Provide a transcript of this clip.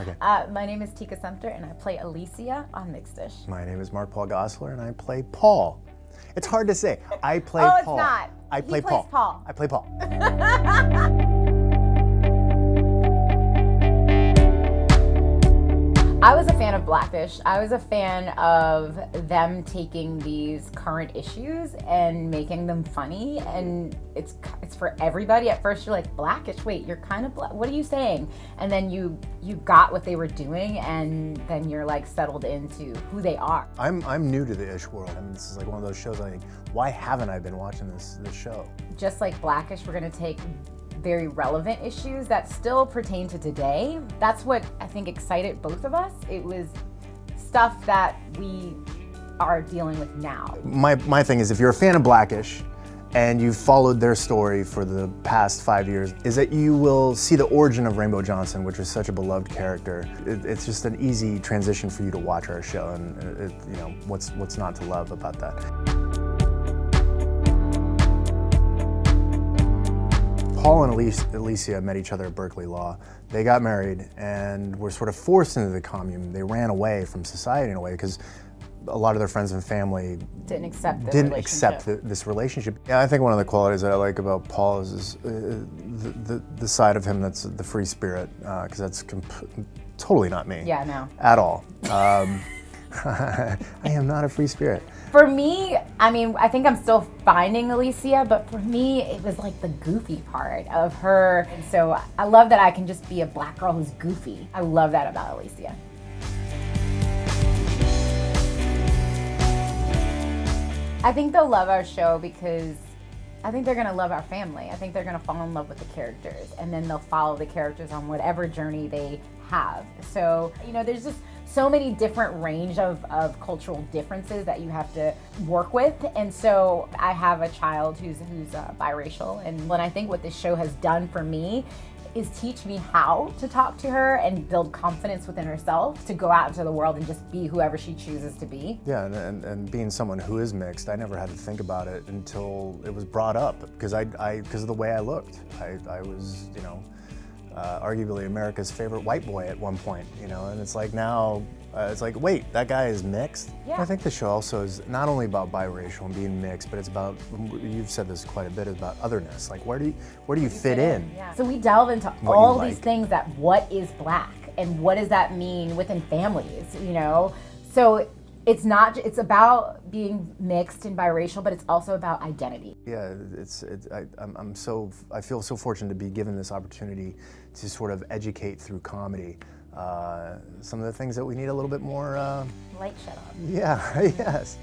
Okay. My name is Tika Sumpter, and I play Alicia on Mixed-ish. My name is Mark Paul Gosselaar, and I play Paul. It's hard to say. I play Paul. Oh, it's not. I play Paul. Paul. I play Paul. I was a fan of Blackish. I was a fan of them taking these current issues and making them funny, and it's for everybody. At first you're like, Blackish, wait, you're kind of black, what are you saying? And then you got what they were doing, and then you're like settled into who they are. I'm new to the ish world. I mean, this is like one of those shows I think, why haven't I been watching this show? Just like Blackish, we're gonna take very relevant issues that still pertain to today. That's what I think excited both of us. It was stuff that we are dealing with now. My thing is, if you're a fan of Blackish and you've followed their story for the past 5 years, is that you will see the origin of Rainbow Johnson, which was such a beloved character. It's just an easy transition for you to watch our show, and you know, what's not to love about that. Paul and Alicia met each other at Berkeley Law. They got married and were sort of forced into the commune. They ran away from society in a way because a lot of their friends and family didn't accept this relationship. Yeah, I think one of the qualities that I like about Paul is the side of him that's the free spirit, because that's totally not me. Yeah, no. At all. I am not a free spirit. For me, I mean, I think I'm still finding Alicia, but for me, it was like the goofy part of her. And so I love that I can just be a black girl who's goofy. I love that about Alicia. I think they'll love our show because I think they're gonna love our family. I think they're gonna fall in love with the characters, and then they'll follow the characters on whatever journey they have. So, you know, there's just so many different range of cultural differences that you have to work with. And so I have a child who's biracial, and when I think what this show has done for me is teach me how to talk to her and build confidence within herself to go out into the world and just be whoever she chooses to be. Yeah, and being someone who is mixed, I never had to think about it until it was brought up, because because of the way I looked. I was, you know, arguably America's favorite white boy at one point, you know, and it's like now, it's like, wait, that guy is mixed? Yeah. I think the show also is not only about biracial and being mixed, but it's about, you've said this quite a bit, about otherness. Like, where do you fit in? Yeah. So we delve into all these things that what is black and what does that mean within families, you know? So it's about being mixed and biracial, but it's also about identity. Yeah, I feel so fortunate to be given this opportunity to sort of educate through comedy some of the things that we need a little bit more light shed on. Yeah, yes.